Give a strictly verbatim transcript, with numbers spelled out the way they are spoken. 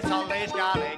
It's all these golly.